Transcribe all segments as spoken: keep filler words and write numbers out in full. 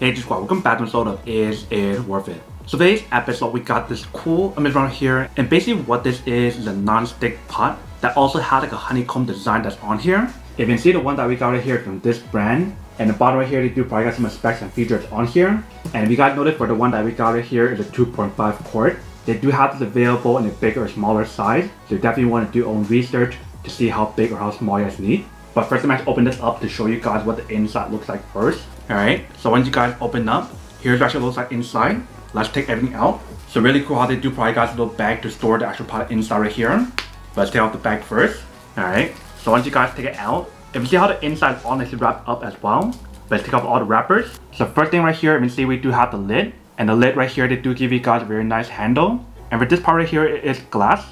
Hey squad, welcome back to an episode of Is It Worth It? So today's episode, we got this cool image around here, and basically what this is is a non-stick pot that also had like a honeycomb design that's on here. If you can see the one that we got right here from this brand, and the bottom right here, they do probably got some specs and features on here. And if you guys noticed, for the one that we got right here is a two point five quart. They do have this available in a bigger or smaller size, so you definitely want to do your own research to see how big or how small you guys need. But first, I'm going to open this up to show you guys what the inside looks like first. Alright, so once you guys open up, here's what actually looks like inside. Let's take everything out. So really cool how they do probably got a little bag to store the actual product inside right here. But let's take out the bag first. Alright, so once you guys take it out, if you see how the inside is all nicely wrapped up as well. Let's take off all the wrappers. So first thing right here, you can see we do have the lid. And the lid right here, they do give you guys a very nice handle. And for this part right here, it is glass.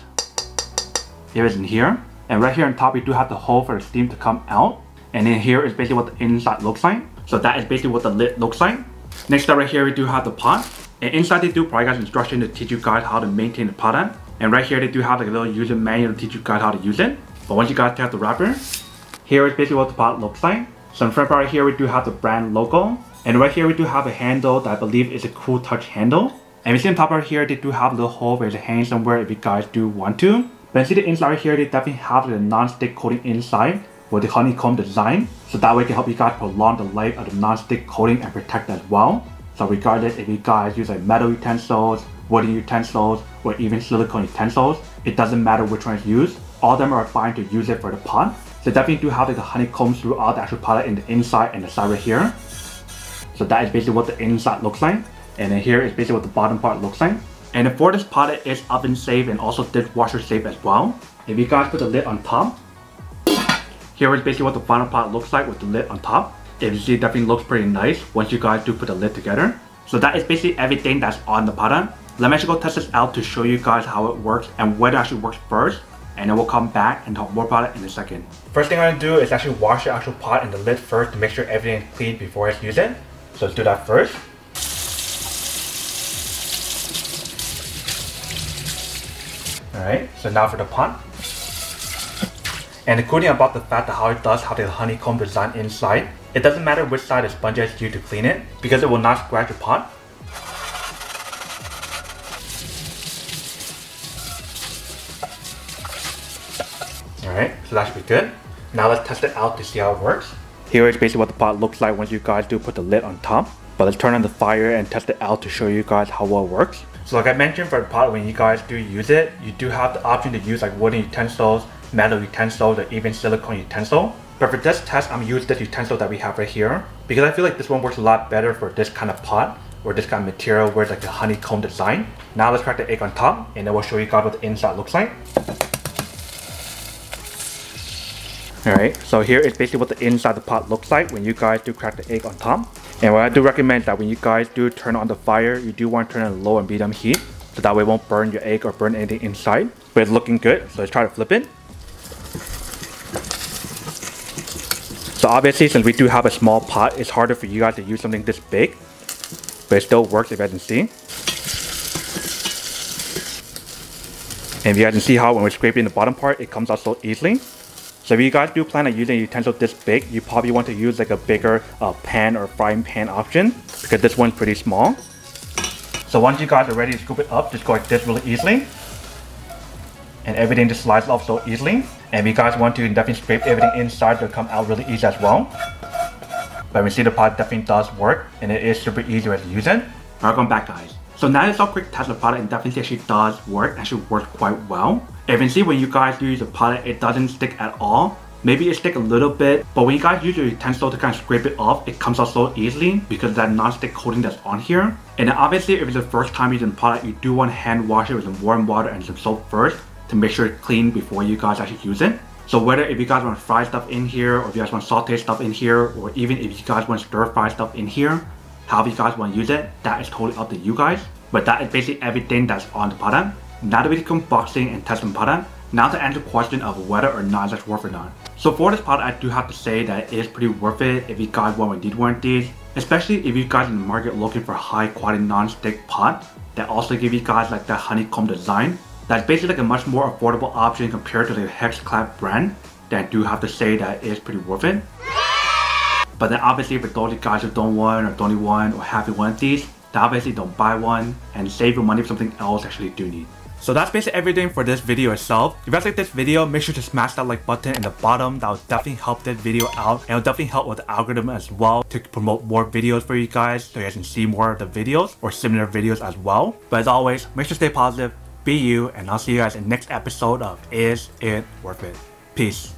Here it is in here. And right here on top, we do have the hole for the steam to come out. And then here is basically what the inside looks like. So that is basically what the lid looks like. Next up right here, we do have the pot. And inside they do probably got instruction to teach you guys how to maintain the product. And right here they do have like a little user manual to teach you guys how to use it. But once you guys take out the wrapper, here is basically what the pot looks like. So in front part right here, we do have the brand logo. And right here we do have a handle that I believe is a cool touch handle. And we see on top right here, they do have a little hole where you hang somewhere if you guys do want to. But see the inside right here, they definitely have the non-stick coating inside with the honeycomb design. So that way it can help you guys prolong the life of the non-stick coating and protect as well. So regardless if you guys use like metal utensils, wooden utensils, or even silicone utensils, it doesn't matter which one is used. All of them are fine to use it for the pot. So definitely do have like the honeycombs throughout the actual product in the inside and the side right here. So that is basically what the inside looks like. And then here is basically what the bottom part looks like. And for this pot, it is oven safe and also dishwasher safe as well. If you guys put the lid on top, here is basically what the final pot looks like with the lid on top. If you see, it definitely looks pretty nice once you guys do put the lid together. So that is basically everything that's on the product. Let me actually go test this out to show you guys how it works and what actually works first. And then we'll come back and talk more about it in a second. First thing I'm going to do is actually wash the actual pot and the lid first to make sure everything is clean before I use it. So let's do that first. Alright, so now for the pot. And the cool thing about the fact that how it does have the honeycomb design inside, it doesn't matter which side the sponge is used to clean it, because it will not scratch the pot. Alright, so that should be good. Now let's test it out to see how it works. Here is basically what the pot looks like once you guys do put the lid on top. But let's turn on the fire and test it out to show you guys how well it works. So like I mentioned, for the pot, when you guys do use it, you do have the option to use like wooden utensils, metal utensils, or even silicone utensil. But for this test, I'm using this utensil that we have right here, because I feel like this one works a lot better for this kind of pot or this kind of material where it's like the honeycomb design. Now let's crack the egg on top and then we'll show you guys what the inside looks like. Alright, so here is basically what the inside of the pot looks like when you guys do crack the egg on top. And what I do recommend is that when you guys do turn on the fire, you do want to turn on low and medium heat, so that way it won't burn your egg or burn anything inside. But it's looking good, so let's try to flip it. So obviously, since we do have a small pot, it's harder for you guys to use something this big, but it still works if you guys can see. And if you guys can see how when we're scraping the bottom part, it comes out so easily. So if you guys do plan on using a utensil this big, you probably want to use like a bigger uh, pan or frying pan option, because this one's pretty small. So once you guys are ready to scoop it up, just go like this really easily. And everything just slides off so easily. And if you guys want to, you can definitely scrape everything inside, it'll come out really easy as well. But we see the pot definitely does work, and it is super easy to use it. Welcome back guys. So now let's have a quick test of the product, and definitely actually does work, actually works quite well. If you can see when you guys do use the product, it doesn't stick at all. Maybe it sticks a little bit, but when you guys use your utensil to kind of scrape it off, it comes out so easily because of that non-stick coating that's on here. And then obviously if it's the first time using the product, you do want to hand wash it with some warm water and some soap first to make sure it's clean before you guys actually use it. So whether if you guys want to fry stuff in here, or if you guys want to saute stuff in here, or even if you guys want to stir fry stuff in here, however you guys want to use it, that is totally up to you guys. But that is basically everything that's on the product. Now that we did unboxing and testing the product, now to answer the question of whether or not that's worth it or not. So for this product, I do have to say that it is pretty worth it if you guys want to need one of these, especially if you guys in the market looking for high quality non-stick pot that also give you guys like that honeycomb design. That's basically like a much more affordable option compared to the Hexclad brand. That I do have to say that it is pretty worth it. But then obviously for those guys who don't want or don't need one or haven't one of these, then obviously don't buy one and save your money for something else you actually do need. So that's basically everything for this video itself. If you guys like this video, make sure to smash that like button in the bottom. That will definitely help this video out, and it'll definitely help with the algorithm as well to promote more videos for you guys, so you guys can see more of the videos or similar videos as well. But as always, make sure to stay positive, be you, and I'll see you guys in the next episode of Is It Worth It? Peace.